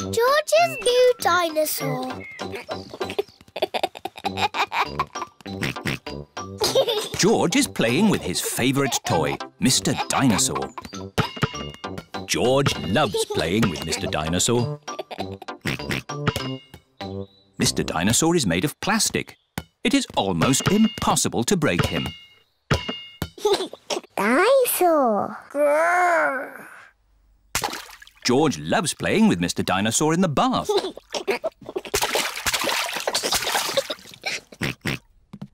George's new dinosaur. George is playing with his favourite toy, Mr. Dinosaur. George loves playing with Mr. Dinosaur. Mr. Dinosaur is made of plastic. It is almost impossible to break him. Dinosaur. George loves playing with Mr. Dinosaur in the bath.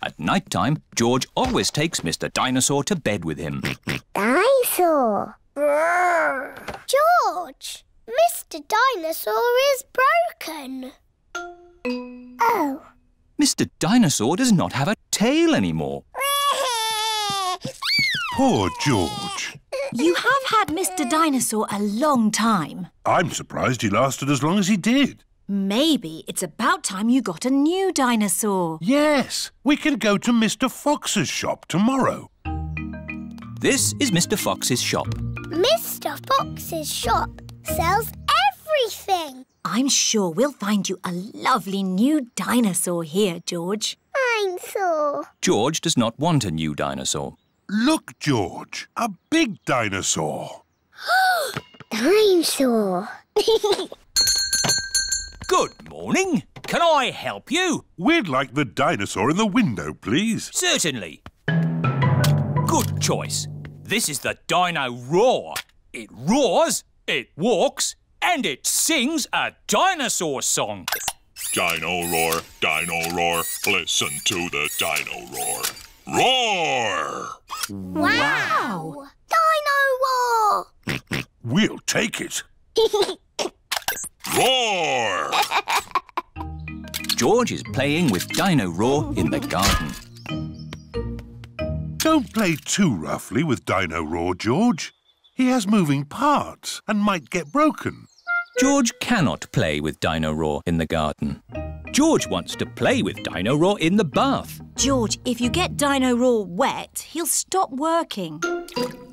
At night time, George always takes Mr. Dinosaur to bed with him. Dinosaur. George, Mr. Dinosaur is broken. Oh. Mr. Dinosaur does not have a tail anymore. Poor George. You have had Mr. Dinosaur a long time. I'm surprised he lasted as long as he did. Maybe it's about time you got a new dinosaur. Yes, we can go to Mr. Fox's shop tomorrow. This is Mr. Fox's shop. Mr. Fox's shop sells everything. I'm sure we'll find you a lovely new dinosaur here, George. Dinosaur. George does not want a new dinosaur. Look, George, a big dinosaur. Dinosaur. Good morning. Can I help you? We'd like the dinosaur in the window, please. Certainly. Good choice. This is the Dino Roar. It roars, it walks, and it sings a dinosaur song. Dino Roar, Dino Roar, listen to the Dino Roar. Roar! Wow! Dino Roar! We'll take it. Roar! George is playing with Dino Roar in the garden. Don't play too roughly with Dino Roar, George. He has moving parts and might get broken. George cannot play with Dino Roar in the garden. George wants to play with Dino Roar in the bath. George, if you get Dino Roar wet, he'll stop working.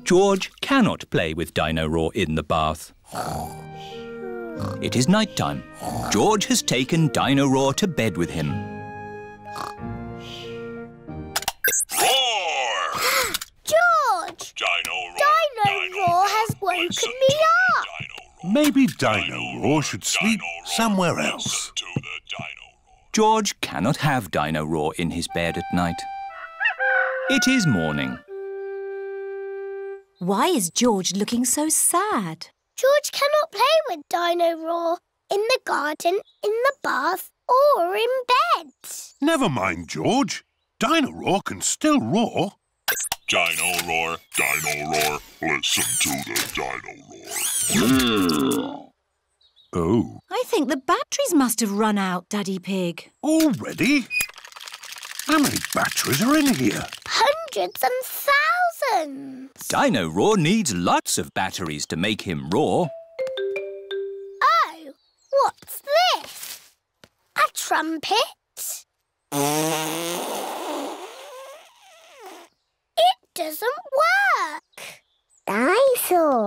George cannot play with Dino Roar in the bath. It is night time. George has taken Dino Roar to bed with him. Roar! George! Dino Roar has woken me up. Maybe Dino Roar should sleep somewhere else. George cannot have Dino Roar in his bed at night. It is morning. Why is George looking so sad? George cannot play with Dino Roar in the garden, in the bath or in bed. Never mind, George. Dino Roar can still roar. Dino Roar, Dino Roar, listen to the Dino Roar. Oh. I think the batteries must have run out, Daddy Pig. Already? How many batteries are in here? Hundreds and thousands. Dino Roar needs lots of batteries to make him roar. Oh, what's this? A trumpet? Doesn't work. Dinosaur.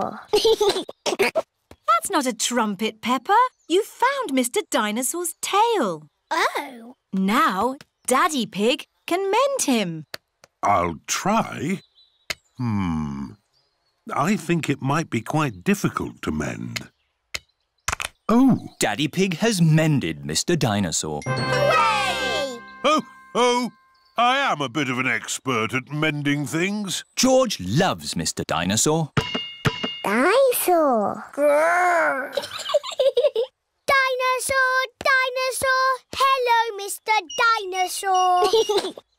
That's not a trumpet, Peppa. You found Mr. Dinosaur's tail. Oh. Now Daddy Pig can mend him. I'll try. I think it might be quite difficult to mend. Oh. Daddy Pig has mended Mr. Dinosaur. Hooray! Ho, ho! I am a bit of an expert at mending things. George loves Mr. Dinosaur. Dinosaur. Dinosaur, dinosaur, hello, Mr.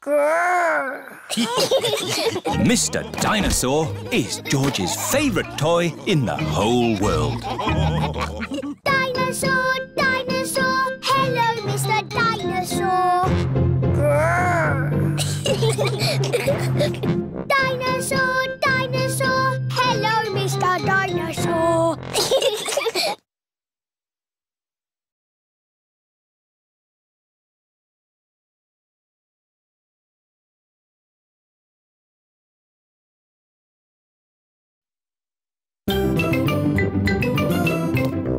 Dinosaur. Mr. Dinosaur is George's favourite toy in the whole world. Dinosaur, dinosaur, hello, Mr. Dinosaur. Dinosaur, dinosaur, hello, Mr. Dinosaur.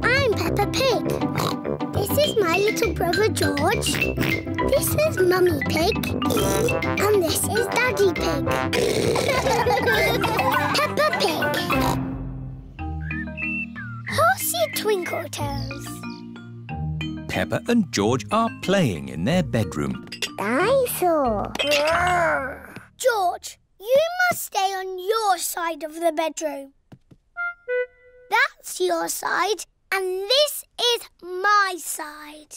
I'm Peppa Pig. my little brother George. This is Mummy Pig. And this is Daddy Pig. Peppa Pig. Horsey Twinkle Toes. Peppa and George are playing in their bedroom. Dinosaur. George, you must stay on your side of the bedroom. That's your side. And this is my side.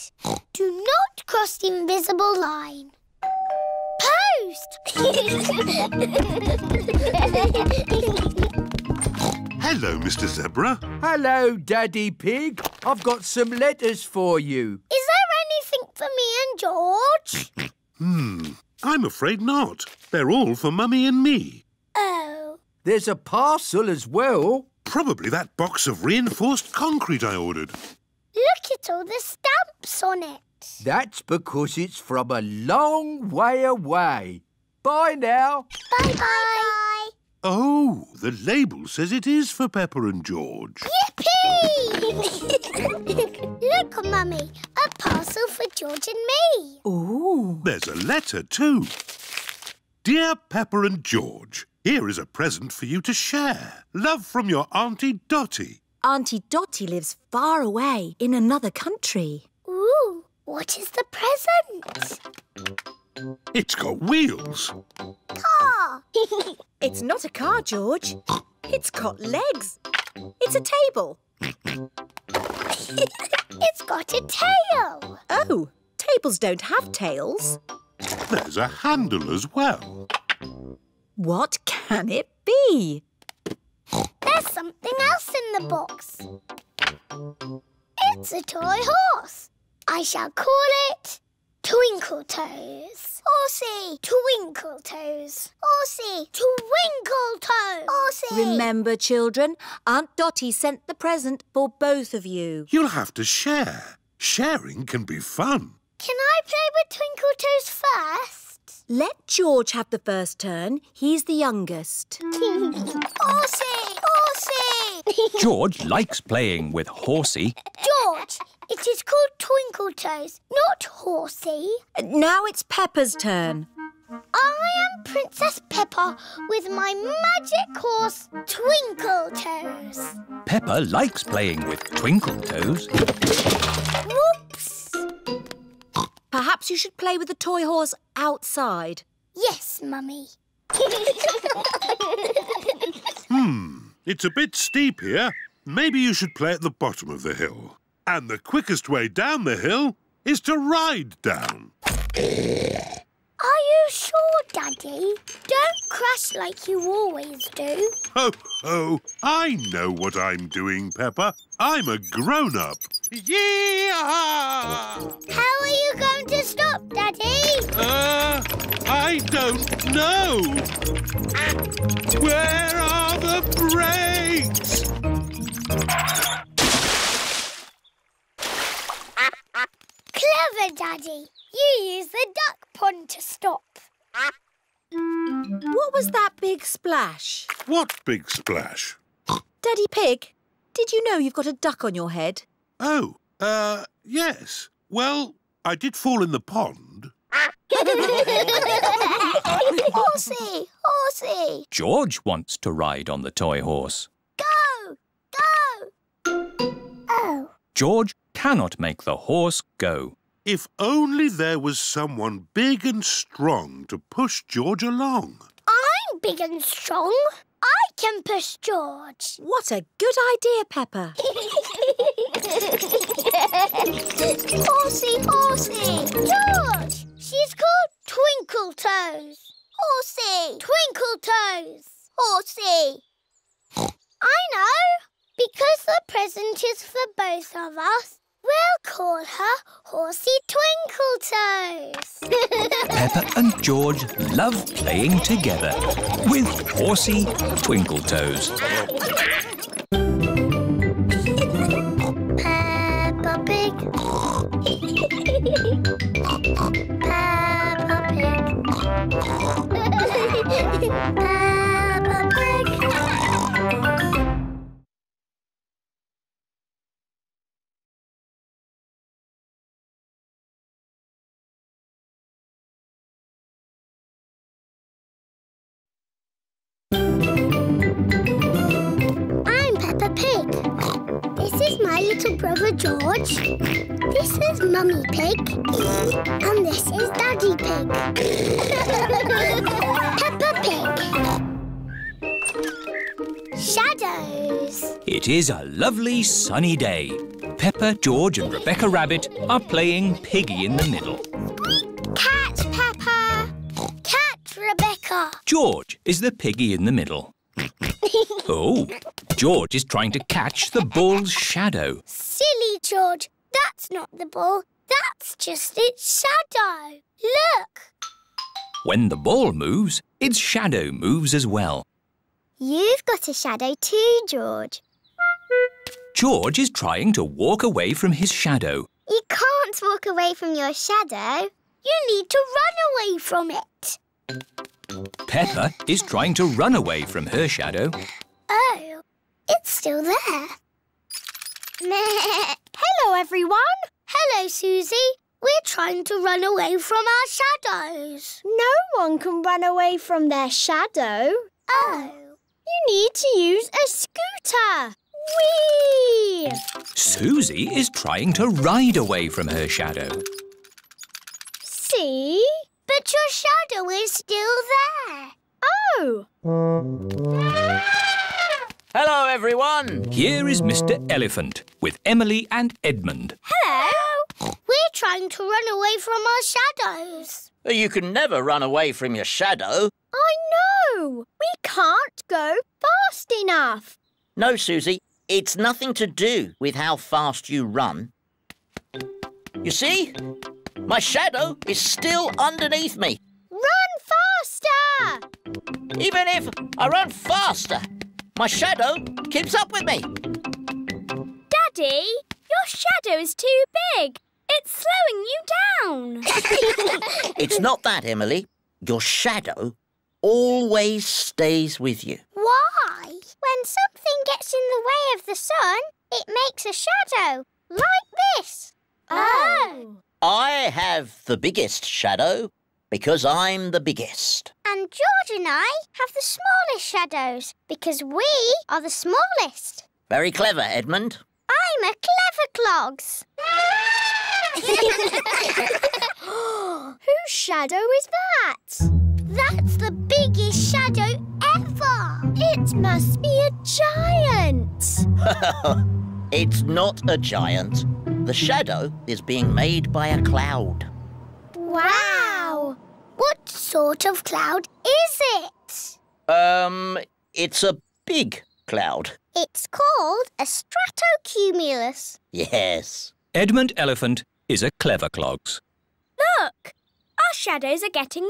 Do not cross the invisible line. Post! Hello, Mr. Zebra. Hello, Daddy Pig. I've got some letters for you. Is there anything for me and George? I'm afraid not. They're all for Mummy and me. Oh. There's a parcel as well. Probably that box of reinforced concrete I ordered. Look at all the stamps on it. That's because it's from a long way away. Bye now. Bye-bye. Oh, the label says it is for Peppa and George. Yippee! Look, Mummy, a parcel for George and me. Ooh. There's a letter too. Dear Peppa and George, here is a present for you to share. Love from your Auntie Dotty. Auntie Dotty lives far away in another country. Ooh, what is the present? It's got wheels. Car! It's not a car, George. It's got legs. It's a table. It's got a tail. Oh, tables don't have tails. There's a handle as well. What can it be? There's something else in the box. It's a toy horse. I shall call it Twinkle Toes. Horsey, Twinkle Toes. Horsey, Twinkle Toes. Horsey. Remember, children, Aunt Dotty sent the present for both of you. You'll have to share. Sharing can be fun. Can I play with Twinkle Toes first? Let George have the first turn. He's the youngest. Horsey! Horsey! George likes playing with Horsey. George, it is called Twinkle Toes, not Horsey. Now it's Peppa's turn. I am Princess Peppa with my magic horse, Twinkle Toes. Peppa likes playing with Twinkle Toes. Whoops! Perhaps you should play with the toy horse outside. Yes, Mummy. It's a bit steep here. Maybe you should play at the bottom of the hill. And the quickest way down the hill is to ride down. Are you sure, Daddy? Don't crash like you always do. Ho, ho. I know what I'm doing, Peppa. I'm a grown-up. Yeah! How are you going to stop, Daddy? I don't know. Where are the brakes? Clever, Daddy. You use the duck pond to stop. What was that big splash? What big splash? Daddy Pig, did you know you've got a duck on your head? Oh, yes. Well, I did fall in the pond. Horsey! Horsey! George wants to ride on the toy horse. Go! Go! Oh. George cannot make the horse go. If only there was someone big and strong to push George along. I'm big and strong. I can push George. What a good idea, Peppa. Horsey, Horsey. George, she's called Twinkle Toes. Horsey. Twinkle Toes. Horsey. I know. Because the present is for both of us, we'll call her Horsey Twinkle Toes. Peppa and George love playing together with Horsey Twinkle Toes. Peppa Pig. Peppa Pig. Peppa Pig. I'm Peppa Pig. This is my little brother George. This is Mummy Pig. And this is Daddy Pig. Peppa Pig. Shadows. It is a lovely sunny day. Peppa, George and Rebecca Rabbit are playing Piggy in the Middle. Catch, Peppa! Catch, Rebecca! George is the Piggy in the Middle. Oh, George is trying to catch the ball's shadow. Silly George, that's not the ball, that's just its shadow. Look! When the ball moves, its shadow moves as well. You've got a shadow too, George. George is trying to walk away from his shadow. You can't walk away from your shadow. You need to run away from it. Peppa is trying to run away from her shadow. Oh, it's still there. Hello, everyone. Hello, Susie. We're trying to run away from our shadows. No one can run away from their shadow. Oh. You need to use a scooter. Whee! Susie is trying to ride away from her shadow. See? But your shadow is still there. Oh! Hello, everyone. Here is Mr. Elephant with Emily and Edmund. Hello. We're trying to run away from our shadows. You can never run away from your shadow. I know. We can't go fast enough. No, Susie. It's nothing to do with how fast you run. You see? My shadow is still underneath me. Run faster! Even if I run faster, my shadow keeps up with me. Daddy, your shadow is too big. It's slowing you down. It's not that, Emily. Your shadow always stays with you. Why? When something gets in the way of the sun, it makes a shadow, like this. Oh! I have the biggest shadow because I'm the biggest. And George and I have the smallest shadows because we are the smallest. Very clever, Edmund. I'm a clever clogs. Whose shadow is that? That's the biggest shadow ever. It must be a giant. It's not a giant. The shadow is being made by a cloud. Wow! What sort of cloud is it? It's a big cloud. It's called a stratocumulus. Yes. Edmund Elephant is a clever clogs. Look! Our shadows are getting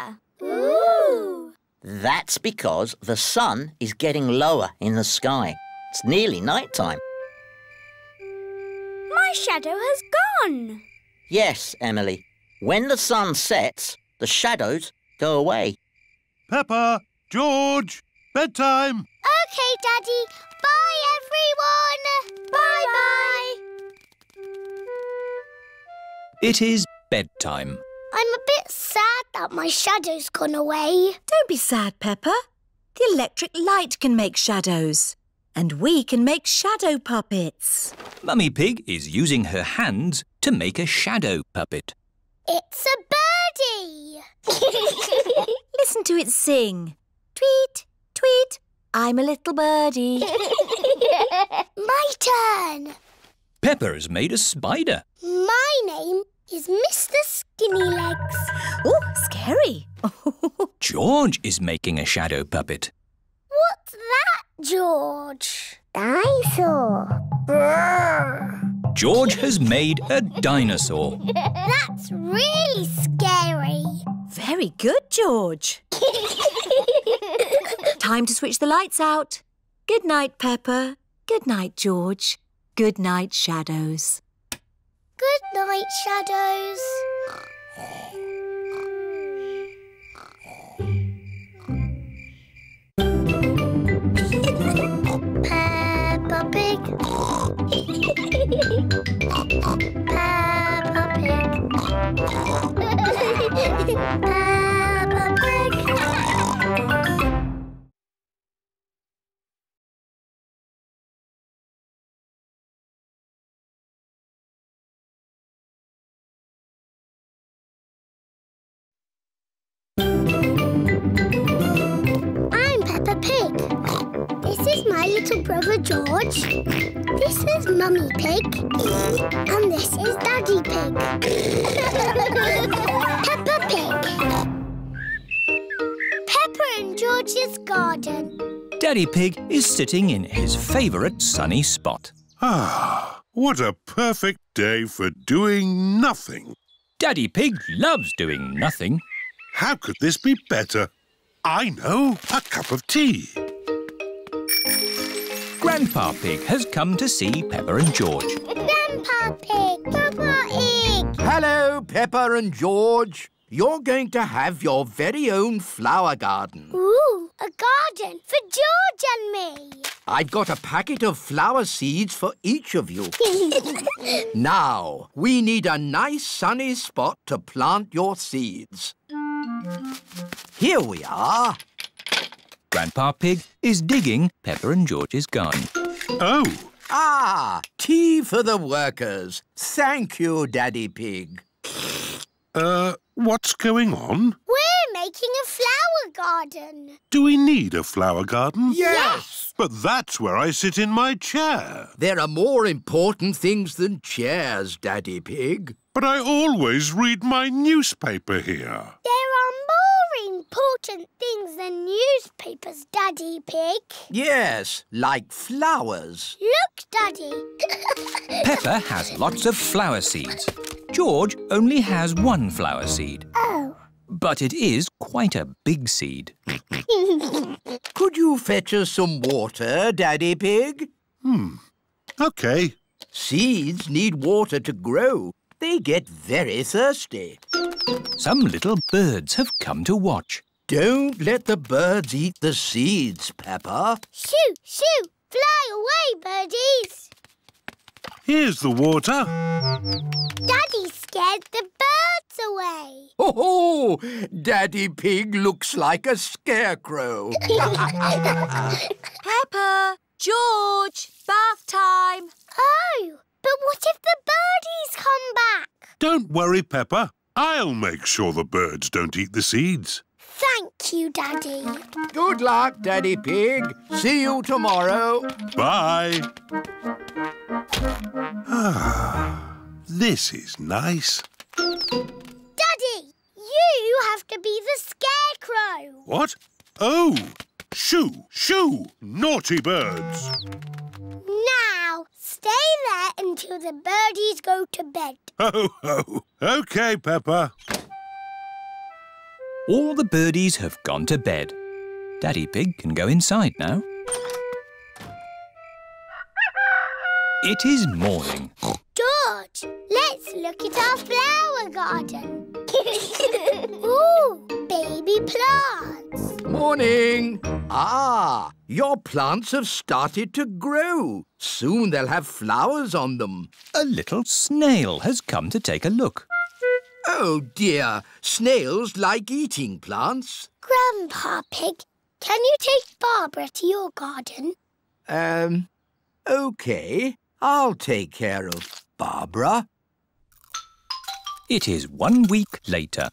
longer. Ooh! That's because the sun is getting lower in the sky. It's nearly night time. My shadow has gone. Yes, Emily. When the sun sets, the shadows go away. Peppa, George, bedtime. OK, Daddy. Bye, everyone. Bye-bye. It is bedtime. I'm a bit sad that my shadow's gone away. Don't be sad, Peppa. The electric light can make shadows. And we can make shadow puppets. Mummy Pig is using her hands to make a shadow puppet. It's a birdie! Listen to it sing. Tweet, tweet, I'm a little birdie. My turn. Peppa has made a spider. My name is Mr. Skinny Legs. Oh, scary. George is making a shadow puppet. What's that, George? Dinosaur. George has made a dinosaur. That's really scary. Very good, George. Time to switch the lights out. Good night, Peppa. Good night, George. Good night, shadows. Good night, shadows. Peppa Pig. Peppa Pig. Peppa Pig. I'm Peppa Pig. This is my little brother George. This is Mummy Pig. And this is Daddy Pig. Peppa Pig. Peppa in George's garden. Daddy Pig is sitting in his favourite sunny spot. Ah, what a perfect day for doing nothing. Daddy Pig loves doing nothing. How could this be better? I know, a cup of tea. Grandpa Pig has come to see Peppa and George. Grandpa Pig, Peppa Pig. Hello, Peppa and George. You're going to have your very own flower garden. Ooh, a garden for George and me. I've got a packet of flower seeds for each of you. Now, we need a nice sunny spot to plant your seeds. Here we are. Grandpa Pig is digging Peppa and George's garden. Oh! Ah, tea for the workers. Thank you, Daddy Pig. What's going on? We're making a flower garden. Do we need a flower garden? Yes! But that's where I sit in my chair. There are more important things than chairs, Daddy Pig. But I always read my newspaper here. There are more important things than newspapers, Daddy Pig. Yes, like flowers. Look, Daddy. Peppa has lots of flower seeds. George only has one flower seed. Oh. But it is quite a big seed. Could you fetch us some water, Daddy Pig? OK. Seeds need water to grow. They get very thirsty. Some little birds have come to watch. Don't let the birds eat the seeds, Peppa. Shoo, shoo, fly away, birdies. Here's the water. Daddy scared the birds away. Oh, Daddy Pig looks like a scarecrow. Peppa, George, bath time. Oh, but what if the birdies come back? Don't worry, Peppa. I'll make sure the birds don't eat the seeds. Thank you, Daddy. Good luck, Daddy Pig. See you tomorrow. Bye. Ah, this is nice. Daddy, you have to be the scarecrow. What? Oh, shoo, shoo, naughty birds. Now, stay there until the birdies go to bed. Ho, ho. OK, Peppa. All the birdies have gone to bed. Daddy Pig can go inside now. It is morning. George, let's look at our flower garden. Ooh, baby plants. Morning. Ah, your plants have started to grow. Soon they'll have flowers on them. A little snail has come to take a look. Oh, dear. Snails like eating plants. Grandpa Pig, can you take Barbara to your garden? OK. I'll take care of Barbara. It is 1 week later.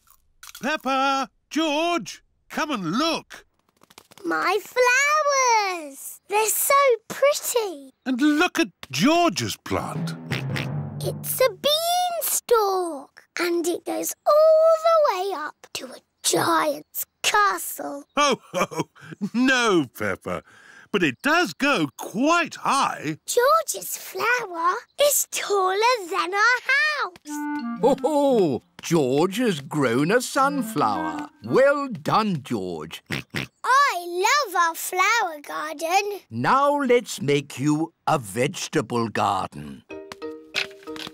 Peppa, George, come and look. My flowers. They're so pretty. And look at George's plant. It's a beanstalk. And it goes all the way up to a giant's castle. Oh, oh no, Peppa. But it does go quite high. George's flower is taller than our house. Oh, George has grown a sunflower. Well done, George. I love our flower garden. Now let's make you a vegetable garden.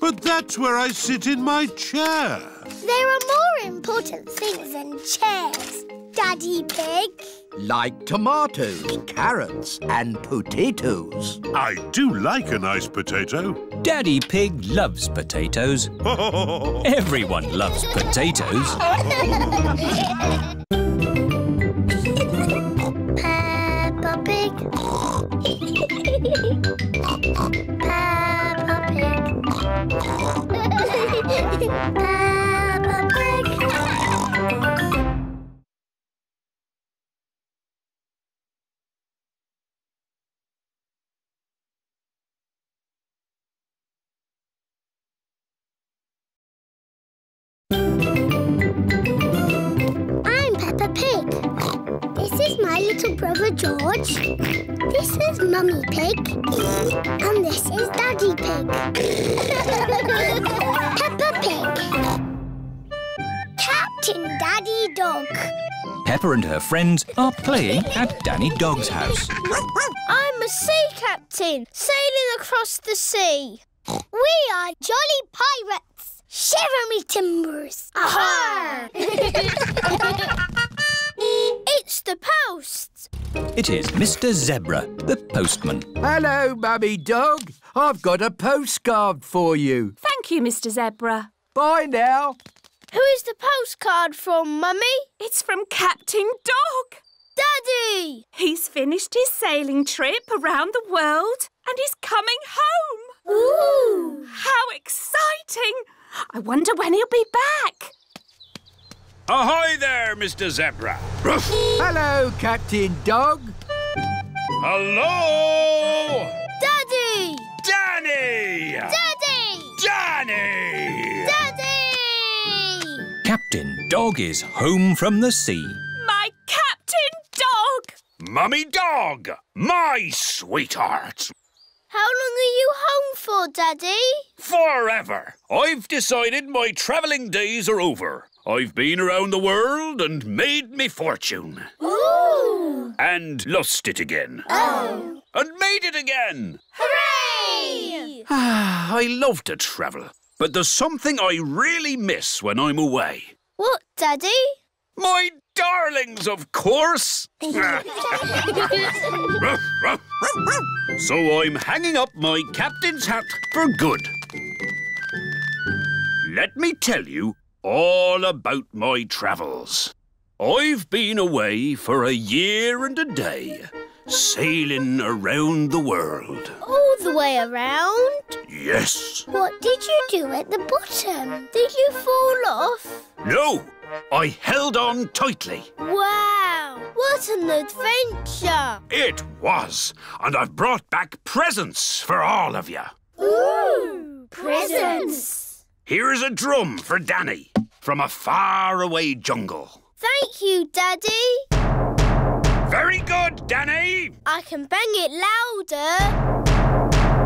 But that's where I sit in my chair. There are more important things than chairs, Daddy Pig. Like tomatoes, carrots and potatoes. I do like a nice potato. Daddy Pig loves potatoes. Everyone loves potatoes. Peppa Pig. Peppa Pig. Peppa Pig. I'm Peppa Pig. This is my little brother George. This is Mummy Pig. And this is Daddy Pig. Peppa Pig. Captain Daddy Dog. Peppa and her friends are playing at Danny Dog's house. I'm a sea captain, sailing across the sea. We are jolly pirates. Shiver me timbers. Aha! It's the post. It is Mr. Zebra, the postman. Hello, Mummy Dog. I've got a postcard for you. Thank you, Mr. Zebra. Bye now. Who is the postcard from, Mummy? It's from Captain Dog. Daddy! He's finished his sailing trip around the world and he's coming home. Ooh! How exciting! I wonder when he'll be back. Ahoy there, Mr. Zebra. Hello, Captain Dog. Hello! Daddy! Danny! Daddy! Danny! Daddy! Captain Dog is home from the sea. My Captain Dog! Mummy Dog, my sweetheart. How long are you home for, Daddy? Forever. I've decided my travelling days are over. I've been around the world and made me fortune. Ooh! And lost it again. Oh! And made it again. Hooray! I love to travel. But there's something I really miss when I'm away. What, Daddy? My darlings, of course! So I'm hanging up my captain's hat for good. Let me tell you all about my travels. I've been away for a year and a day, sailing around the world. All the way around? Yes. What did you do at the bottom? Did you fall off? No, I held on tightly. Wow, what an adventure! It was, and I've brought back presents for all of you. Ooh, presents! Here's a drum for Danny from a faraway jungle. Thank you, Daddy. Very good, Danny. I can bang it louder.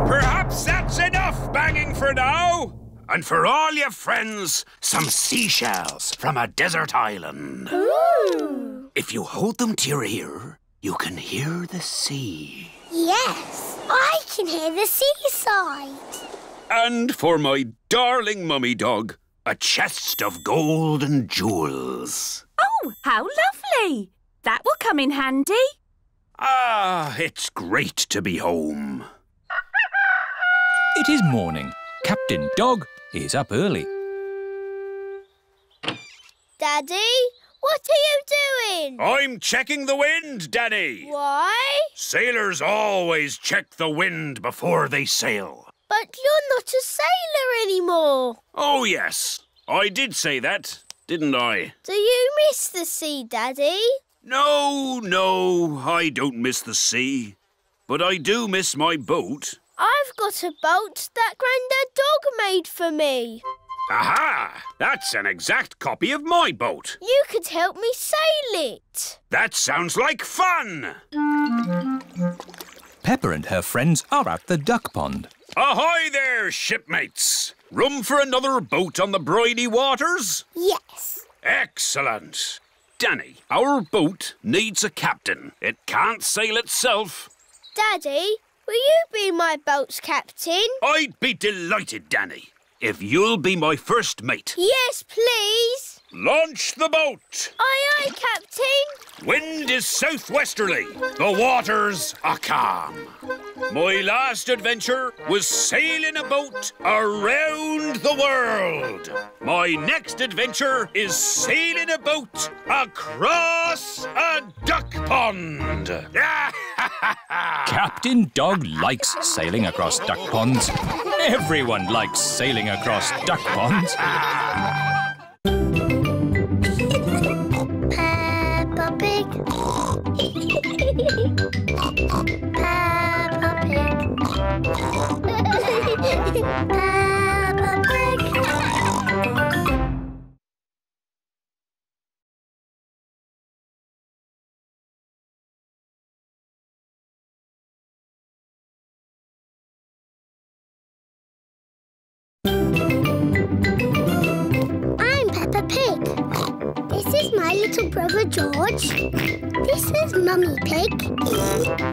Perhaps that's enough banging for now. And for all your friends, some seashells from a desert island. Ooh. If you hold them to your ear, you can hear the sea. Yes, I can hear the seaside. And for my darling Mummy Dog, a chest of gold and jewels. Oh, how lovely. That will come in handy. Ah, it's great to be home. It is morning. Captain Dog is up early. Daddy, what are you doing? I'm checking the wind, Danny. Why? Sailors always check the wind before they sail. But you're not a sailor anymore. Oh, yes. I did say that, didn't I? Do you miss the sea, Daddy? No, no, I don't miss the sea. But I do miss my boat. I've got a boat that Grandad Dog made for me. Aha! That's an exact copy of my boat. You could help me sail it. That sounds like fun! Peppa and her friends are at the duck pond. Ahoy there, shipmates! Room for another boat on the briny waters? Yes. Excellent. Danny, our boat needs a captain. It can't sail itself. Daddy, will you be my boat's captain? I'd be delighted, Danny, if you'll be my first mate. Yes, please. Launch the boat. Aye, aye, Captain. Wind is southwesterly. The waters are calm. My last adventure was sailing a boat around the world. My next adventure is sailing a boat across a duck pond. Captain Dog likes sailing across duck ponds. Everyone likes sailing across duck ponds. Peppa Pig. Peppa Pig. I'm Peppa Pig. This is my little brother George. This is Mummy Pig.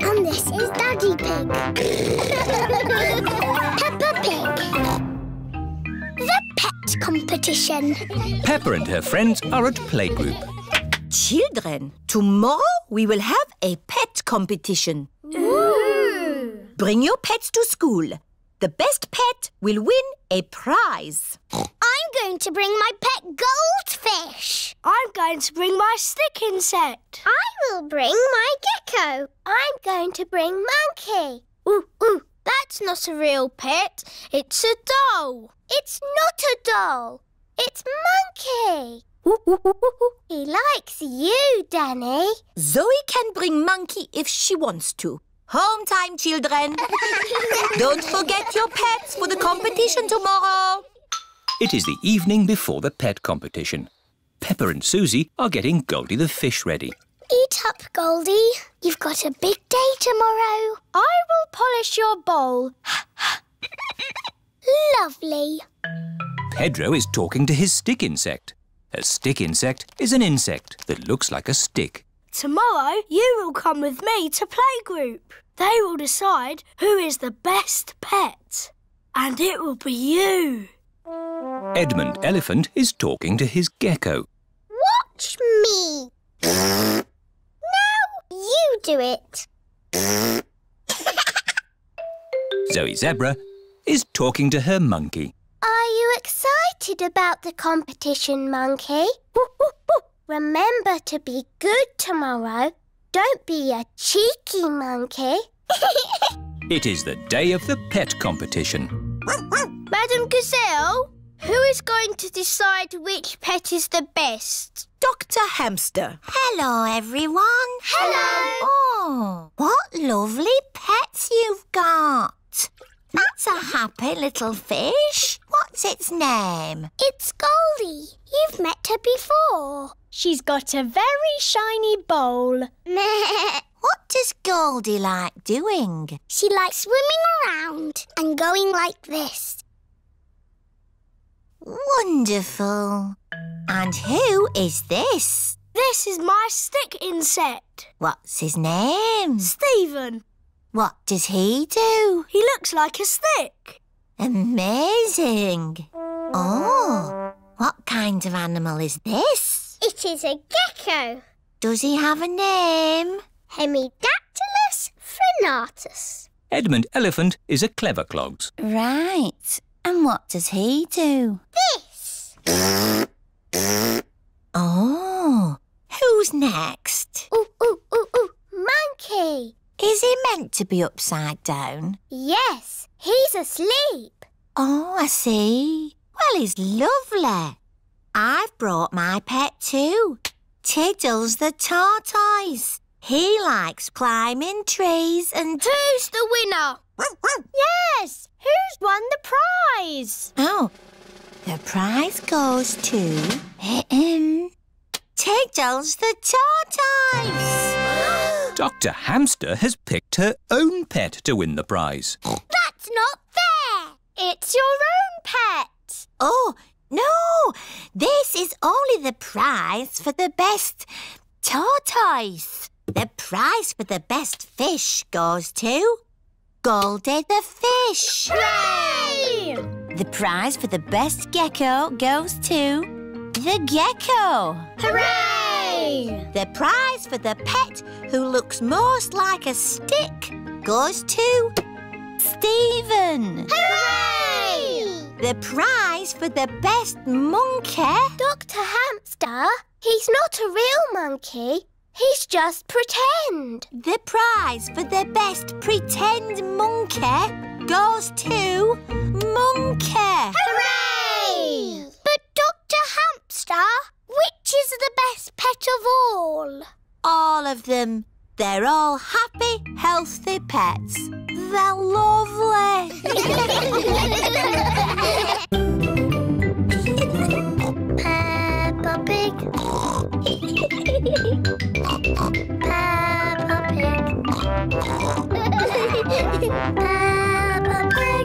And this is Daddy Pig. Peppa Pig. The pet competition. Peppa and her friends are at playgroup. Children, tomorrow we will have a pet competition. Ooh. Bring your pets to school. The best pet will win a prize. I'm going to bring my pet goldfish. I'm going to bring my stick insect. I will bring my gecko. I'm going to bring monkey. Ooh, ooh. That's not a real pet. It's a doll. It's not a doll. It's Monkey. Ooh, ooh, ooh, ooh. He likes you, Danny. Zoe can bring Monkey if she wants to. Home time, children. Don't forget your pets for the competition tomorrow. It is the evening before the pet competition. Peppa and Susie are getting Goldie the fish ready. Eat up, Goldie. You've got a big day tomorrow. I will polish your bowl. Lovely. Pedro is talking to his stick insect. A stick insect is an insect that looks like a stick. Tomorrow you will come with me to playgroup. They will decide who is the best pet. And it will be you. Edmund Elephant is talking to his gecko. Watch me. You do it. Zoe Zebra is talking to her monkey. Are you excited about the competition, monkey? Remember to be good tomorrow. Don't be a cheeky monkey. It is the day of the pet competition. Madam Gazelle, who is going to decide which pet is the best? Dr. Hamster. Hello, everyone. Hello. Oh, what lovely pets you've got. That's a happy little fish. What's its name? It's Goldie. You've met her before. She's got a very shiny bowl. What does Goldie like doing? She likes swimming around and going like this. Wonderful. And who is this? This is my stick insect. What's his name? Stephen. What does he do? He looks like a stick. Amazing. Oh, what kind of animal is this? It is a gecko. Does he have a name? Hemidactylus frenatus. Edmund Elephant is a clever clogs. Right. And what does he do? This. Oh, who's next? Ooh, ooh, ooh, ooh, monkey. Is he meant to be upside down? Yes, he's asleep. Oh, I see. Well, he's lovely. I've brought my pet too, Tiddles the tortoise. He likes climbing trees and... Who's the winner? Yes, who's won the prize? Oh, the prize goes to... Tiddles the tortoise! Dr. Hamster has picked her own pet to win the prize. That's not fair! It's your own pet! Oh, no! This is only the prize for the best tortoise. The prize for the best fish goes to... Goldie the fish! Hooray! The prize for the best gecko goes to the gecko! Hooray! The prize for the pet who looks most like a stick goes to Stephen! Hooray! The prize for the best monkey... Dr. Hamster, he's not a real monkey. He's just pretend. The prize for the best pretend monkey goes to Monkey. Hooray! But Dr. Hamster, which is the best pet of all? All of them. They're all happy, healthy pets. They're lovely. Peppa Pig. Peppa Pig. Peppa Pig.